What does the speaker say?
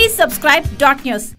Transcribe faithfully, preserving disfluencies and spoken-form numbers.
Please subscribe Dot News.